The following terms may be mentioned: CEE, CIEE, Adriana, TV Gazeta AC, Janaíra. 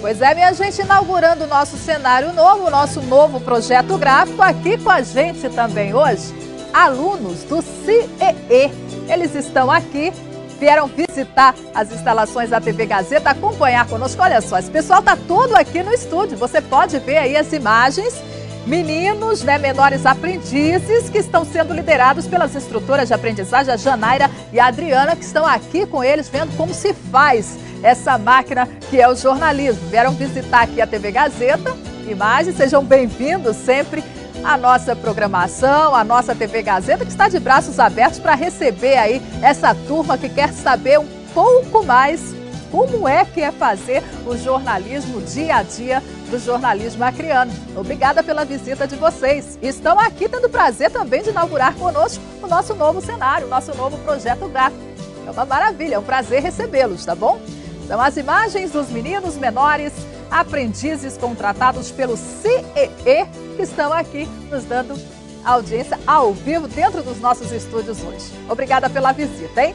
Pois é, minha gente, inaugurando o nosso cenário novo, o nosso novo projeto gráfico, aqui com a gente também hoje, alunos do CIEE. Eles estão aqui, vieram visitar as instalações da TV Gazeta, acompanhar conosco. Olha só, esse pessoal está todo aqui no estúdio, você pode ver aí as imagens. Meninos, né, menores aprendizes que estão sendo liderados pelas instrutoras de aprendizagem, a Janaíra e a Adriana, que estão aqui com eles, vendo como se faz essa máquina que é o jornalismo. Vieram visitar aqui a TV Gazeta, imagens, sejam bem-vindos sempre à nossa programação, à nossa TV Gazeta, que está de braços abertos para receber aí essa turma que quer saber um pouco mais como é que é fazer o jornalismo, o dia a dia do jornalismo acreano. Obrigada pela visita de vocês. Estão aqui tendo o prazer também de inaugurar conosco o nosso novo cenário, o nosso novo projeto gráfico. É uma maravilha, é um prazer recebê-los, tá bom? São as imagens dos meninos menores, aprendizes contratados pelo CEE, que estão aqui nos dando audiência ao vivo dentro dos nossos estúdios hoje. Obrigada pela visita, hein?